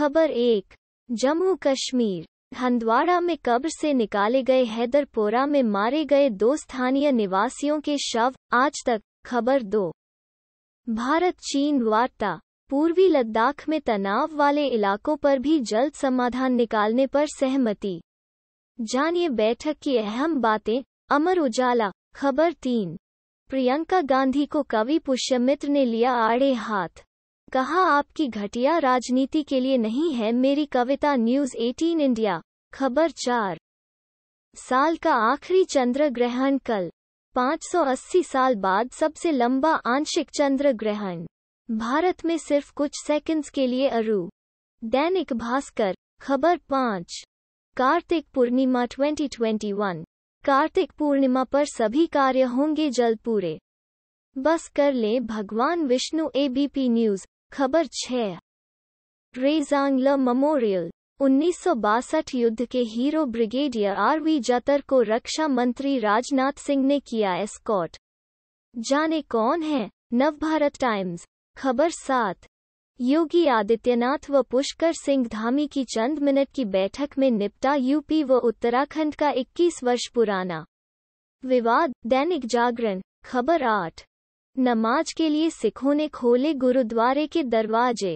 खबर एक, जम्मू कश्मीर। हंदवाड़ा में कब्र से निकाले गए हैदरपोरा में मारे गए 2 स्थानीय निवासियों के शव। आज तक खबर 2। भारत चीन वार्ता। पूर्वी लद्दाख में तनाव वाले इलाकों पर भी जल्द समाधान निकालने पर सहमति। जानिए बैठक की अहम बातें। अमर उजाला खबर 3। प्रियंका गांधी को कवि पुष्यमित्र ने लिया आड़े हाथ, कहा आपकी घटिया राजनीति के लिए नहीं है मेरी कविता। न्यूज 18 इंडिया खबर 4। साल का आखिरी चंद्र ग्रहण कल, 580 साल बाद सबसे लंबा आंशिक चंद्र ग्रहण, भारत में सिर्फ कुछ सेकंड्स के लिए। अरू दैनिक भास्कर खबर 5। कार्तिक पूर्णिमा 2021। कार्तिक पूर्णिमा पर सभी कार्य होंगे जल्द पूरे, बस कर लें भगवान विष्णु। एबीपी न्यूज खबर 6। रेजांगला मेमोरियल। 1962 युद्ध के हीरो ब्रिगेडियर RV जतर को रक्षा मंत्री राजनाथ सिंह ने किया एस्कॉर्ट, जाने कौन है। नवभारत टाइम्स खबर 7। योगी आदित्यनाथ व पुष्कर सिंह धामी की चंद मिनट की बैठक में निपटा यूपी व उत्तराखंड का 21 वर्ष पुराना विवाद। दैनिक जागरण खबर 8। नमाज के लिए सिखों ने खोले गुरुद्वारे के दरवाजे,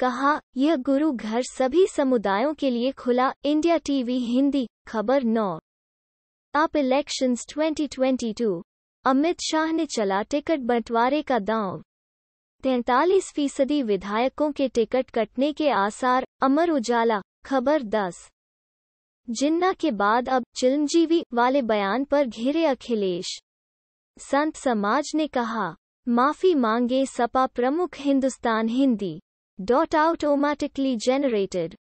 कहा यह गुरु घर सभी समुदायों के लिए खुला। इंडिया टीवी हिंदी खबर 9। आप इलेक्शंस 2022। अमित शाह ने चला टिकट बंटवारे का दांव, 43% विधायकों के टिकट कटने के आसार। अमर उजाला खबर 10। जिन्ना के बाद अब चिरंजीवी वाले बयान पर घेरे अखिलेश, संत समाज ने कहा माफी मांगे सपा प्रमुख। Hindustan Hindi dot automatically generated.